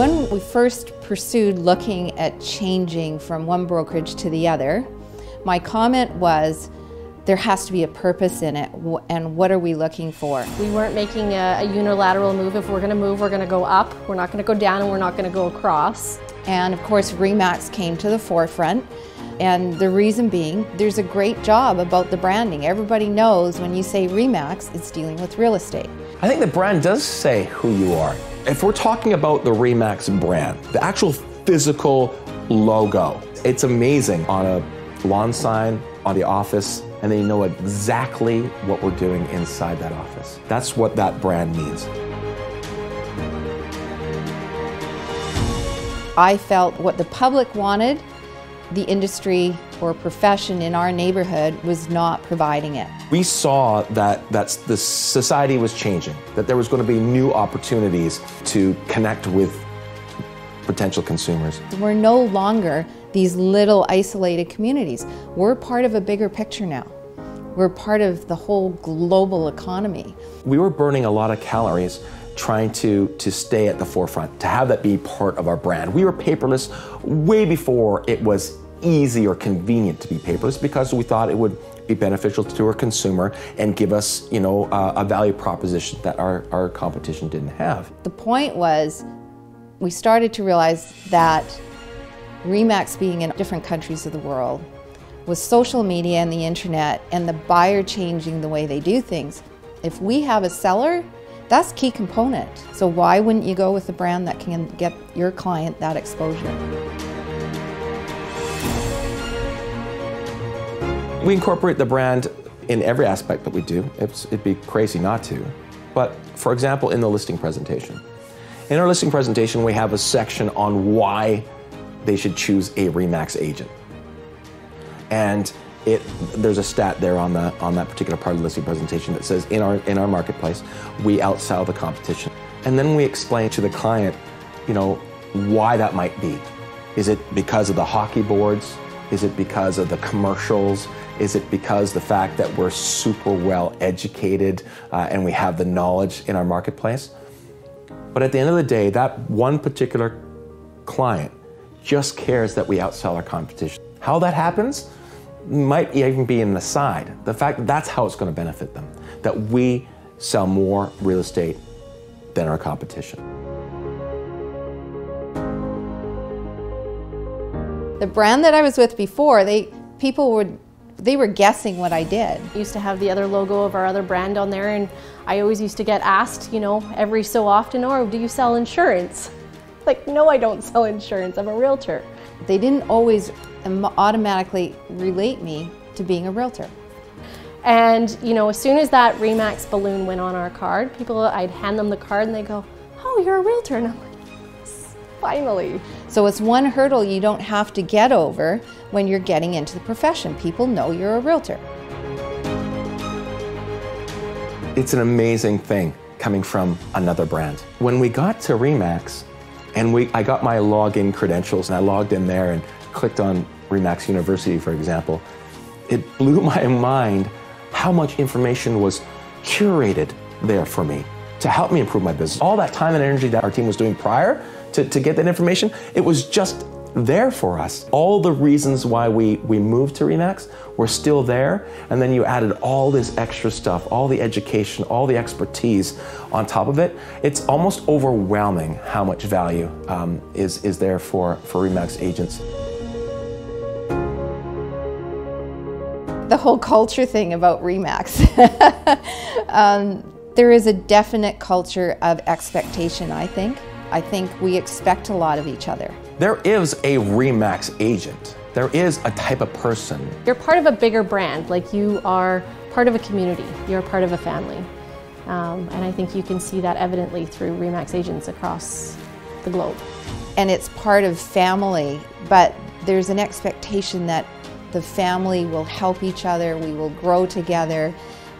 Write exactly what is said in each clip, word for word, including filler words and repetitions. When we first pursued looking at changing from one brokerage to the other, my comment was, there has to be a purpose in it, and what are we looking for? We weren't making a, a unilateral move. If we're gonna move, we're gonna go up, we're not gonna go down, and we're not gonna go across. And of course, RE/MAX came to the forefront, and the reason being, there's a great job about the branding. Everybody knows when you say RE/MAX, it's dealing with real estate. I think the brand does say who you are. If we're talking about the RE/MAX brand, the actual physical logo, it's amazing on a lawn sign, on the office, and they know exactly what we're doing inside that office. That's what that brand means. I felt what the public wanted, the industry or profession in our neighborhood was not providing it. We saw that that's, the society was changing, that there was going to be new opportunities to connect with potential consumers. We're no longer these little isolated communities. We're part of a bigger picture now. We're part of the whole global economy. We were burning a lot of calories trying to, to stay at the forefront, to have that be part of our brand. We were paperless way before it was easy or convenient to be paperless, because we thought it would be beneficial to our consumer and give us, you know, a, a value proposition that our, our competition didn't have. The point was, we started to realize that RE/MAX being in different countries of the world, with social media and the internet and the buyer changing the way they do things, if we have a seller, that's a key component. So why wouldn't you go with a brand that can get your client that exposure? We incorporate the brand in every aspect that we do. It's, it'd be crazy not to. But for example, in the listing presentation. In our listing presentation, we have a section on why they should choose a RE/MAX agent. And it, there's a stat there on, the, on that particular part of the listing presentation that says in our, in our marketplace, we outsell the competition. And then we explain to the client, you know, why that might be. Is it because of the hockey boards? Is it because of the commercials? Is it because the fact that we're super well educated uh, and we have the knowledge in our marketplace? But at the end of the day, that one particular client just cares that we outsell our competition. How that happens might even be an aside. The fact that that's how it's going to benefit them, that we sell more real estate than our competition. The brand that I was with before, they people would they were guessing what I did. I used to have the other logo of our other brand on there, and I always used to get asked, you know, every so often, or oh, do you sell insurance? Like, no, I don't sell insurance, I'm a realtor. They didn't always automatically relate me to being a realtor. And, you know, as soon as that RE/MAX balloon went on our card, people, I'd hand them the card and they go, oh, you're a realtor. And I'm like, yes, finally. So it's one hurdle you don't have to get over when you're getting into the profession. People know you're a realtor. It's an amazing thing coming from another brand. When we got to RE/MAX, and we, I got my login credentials and I logged in there and clicked on RE/MAX University, for example, it blew my mind how much information was curated there for me to help me improve my business. All that time and energy that our team was doing prior to, to get that information, it was just there for us. All the reasons why we, we moved to RE/MAX were still there, and then you added all this extra stuff, all the education, all the expertise on top of it. It's almost overwhelming how much value um, is, is there for, for RE/MAX agents. The whole culture thing about RE/MAX. um, there is a definite culture of expectation, I think. I think we expect a lot of each other. There is a RE/MAX agent. There is a type of person. You're part of a bigger brand. Like, you are part of a community. You're part of a family. Um, and I think you can see that evidently through RE/MAX agents across the globe. And it's part of family, but there's an expectation that the family will help each other, we will grow together.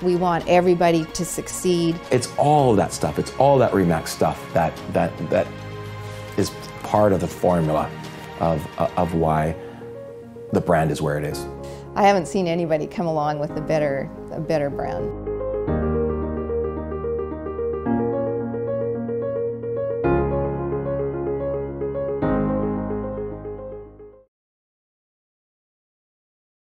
We want everybody to succeed. It's all that stuff. It's all that RE/MAX stuff that that that is part of the formula of of why the brand is where it is. I haven't seen anybody come along with a better a better brand.